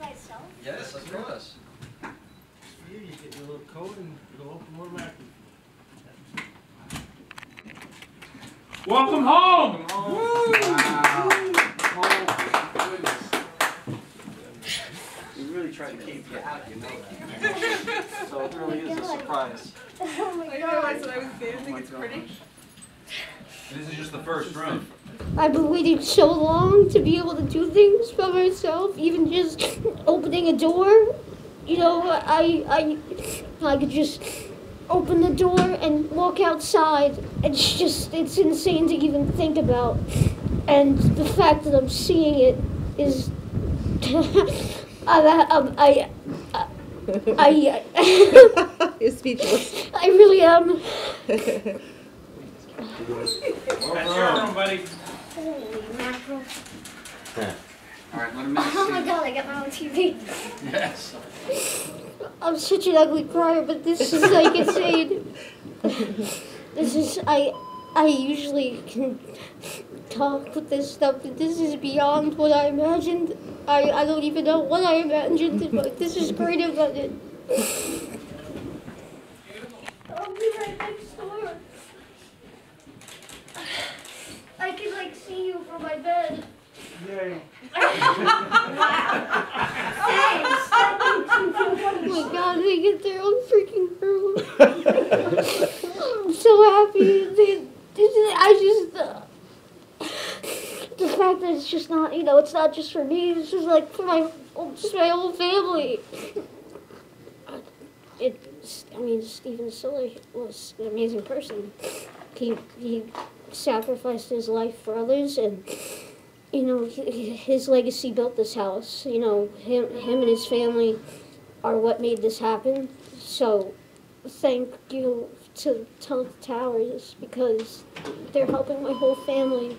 by itself? Yes, of course. You get your little coat and it'll open more rapidly. Welcome home! Welcome home. Woo. Wow. Woo. We really tried to keep you happy, you know that. So it really is a surprise. Oh I didn't realize that I was there. I think it's pretty. This is just the first room. I've been waiting so long to be able to do things for myself, even just opening a door. You know, I could just open the door and walk outside. It's just, it's insane to even think about. And the fact that I'm seeing it is, You're speechless. I really am. That's your room, buddy. Holy mackerel. All right, let him in. Oh my God, I got my own TV. Yes. I'm such an ugly crier, but this is like insane. This is, I usually can talk with this stuff, but this is beyond what I imagined. I don't even know what I imagined, but this is great about it. I'll be right next door. I can like see you from my bed. Yay. Oh my God, they get their own freaking room. I'm so happy. The fact that it's just not, you know, it's not just for me, it's just like for my, just my whole family. I mean, Stephen Siller was an amazing person. He sacrificed his life for others, and you know, his legacy built this house. You know, him and his family are what made this happen. So thank you to Tunnel to Towers, because they're helping my whole family.